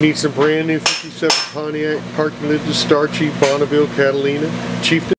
Need some brand new 57 Pontiac, Park Religious, Star Chief, Bonneville, Catalina, Chieftain.